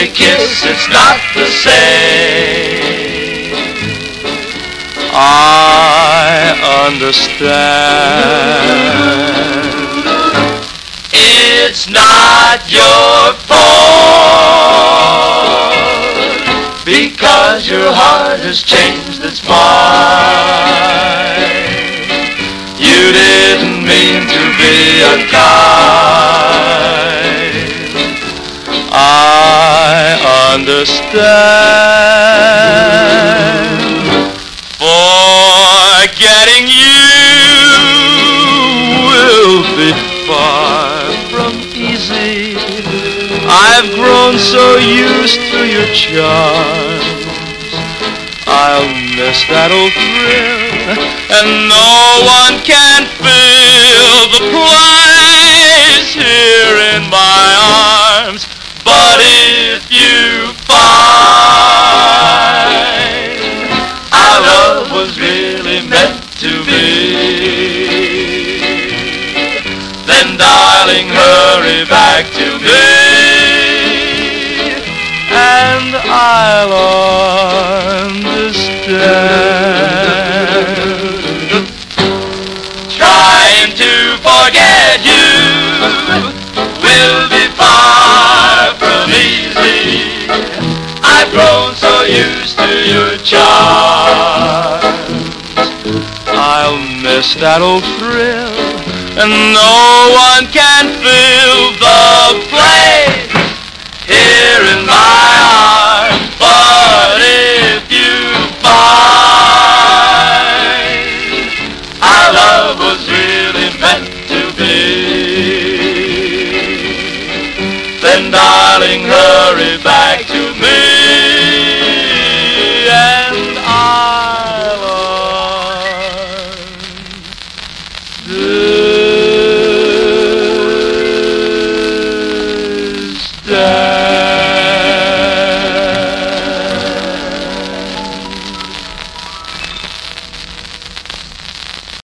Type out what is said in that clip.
we kiss, it's not the same. I understand. It's not your fault, because your heart has changed its mind. You didn't mean to be unkind. I understand. Forgetting you will be far from easy. I've grown so used to your charms. I'll miss that old thrill, and no one can feel the price here in my arms. But if you find our love was really meant to be, then darling, hurry back to me, and I'll understand. Forget you will be far from easy. I've grown so used to your charms. I'll miss that old thrill, and no one can feel the place.